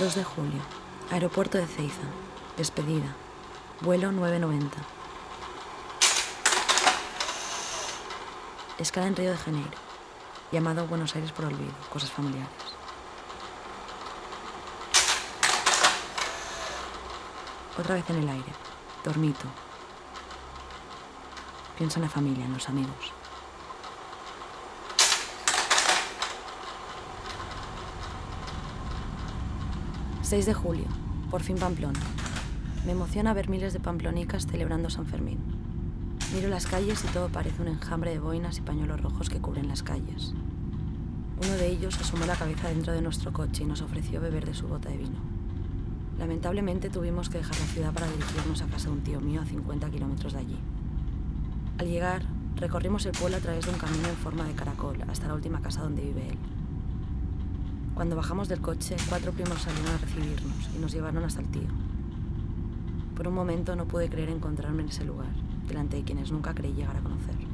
2 de julio, aeropuerto de Ceiza, despedida, vuelo 990. Escala en Río de Janeiro, llamado Buenos Aires por olvido, cosas familiares. Otra vez en el aire, dormito. Pienso en la familia, en los amigos. «6 de julio. Por fin Pamplona. Me emociona ver miles de pamplonicas celebrando San Fermín. Miro las calles y todo parece un enjambre de boinas y pañuelos rojos que cubren las calles. Uno de ellos asomó la cabeza dentro de nuestro coche y nos ofreció beber de su bota de vino. Lamentablemente tuvimos que dejar la ciudad para dirigirnos a casa de un tío mío a 50 kilómetros de allí. Al llegar, recorrimos el pueblo a través de un camino en forma de caracol hasta la última casa donde vive él. Cuando bajamos del coche, 4 primos salieron a recibirnos y nos llevaron hasta el tío. Por un momento no pude creer encontrarme en ese lugar, delante de quienes nunca creí llegar a conocer.